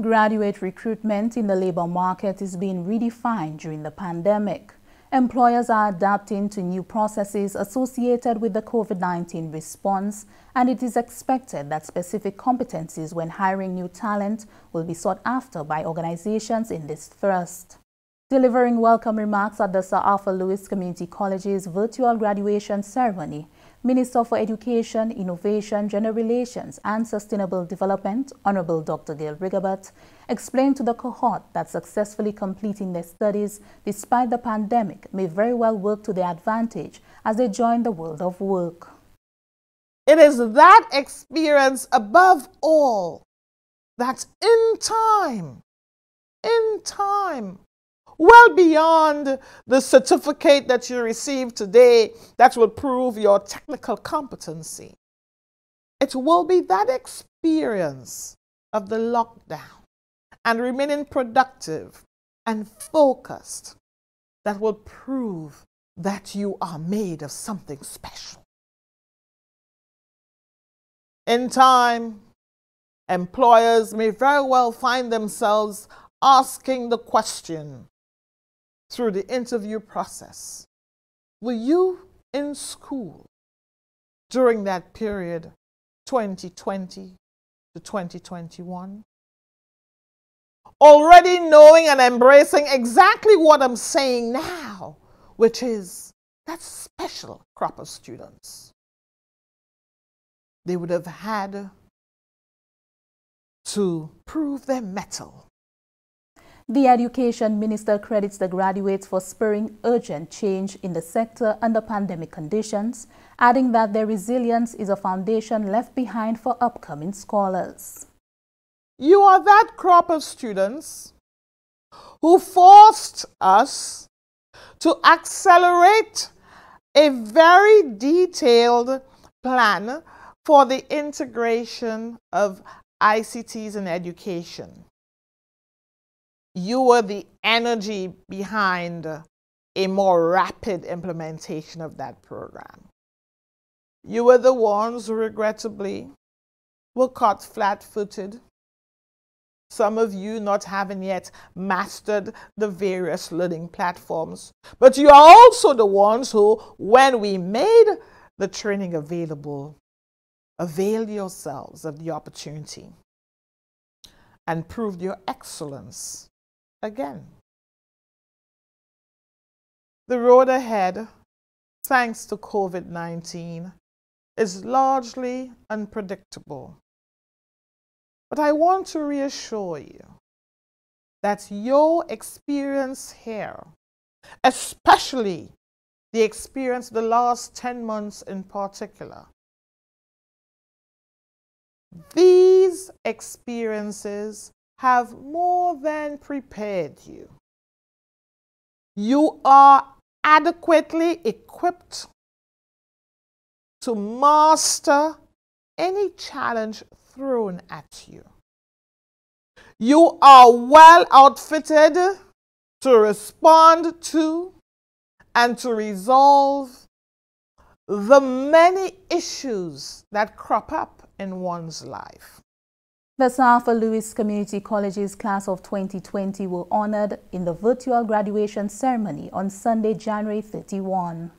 Graduate recruitment in the labor market is being redefined during the pandemic. Employers are adapting to new processes associated with the COVID-19 response, and it is expected that specific competencies when hiring new talent will be sought after by organizations in this thrust. Delivering welcome remarks at the Sir Arthur Lewis Community College's virtual graduation ceremony, Minister for Education, Innovation, Gender Relations and Sustainable Development, Honorable Dr. Gale Rigobert, explained to the cohort that successfully completing their studies despite the pandemic may very well work to their advantage as they join the world of work. It is that experience above all that in time, well beyond the certificate that you receive today that will prove your technical competency. It will be that experience of the lockdown and remaining productive and focused that will prove that you are made of something special. In time, employers may very well find themselves asking the question, through the interview process, were you in school during that period 2020 to 2021? Already knowing and embracing exactly what I'm saying now, which is that special crop of students. They would have had to prove their mettle. The Education Minister credits the graduates for spurring urgent change in the sector under pandemic conditions, adding that their resilience is a foundation left behind for upcoming scholars. You are that crop of students who forced us to accelerate a very detailed plan for the integration of ICTs in education. You were the energy behind a more rapid implementation of that program. You were the ones who regrettably were caught flat-footed, some of you not having yet mastered the various learning platforms. But you are also the ones who, when we made the training available, availed yourselves of the opportunity and proved your excellence. Again, the road ahead, thanks to COVID-19, is largely unpredictable. But I want to reassure you that your experience here, especially the experience of the last 10 months in particular, these experiences have more than prepared you. You are adequately equipped to master any challenge thrown at you. You are well outfitted to respond to and to resolve the many issues that crop up in one's life. The Sir Arthur Lewis Community College's class of 2020 were honored in the virtual graduation ceremony on Sunday, January 31.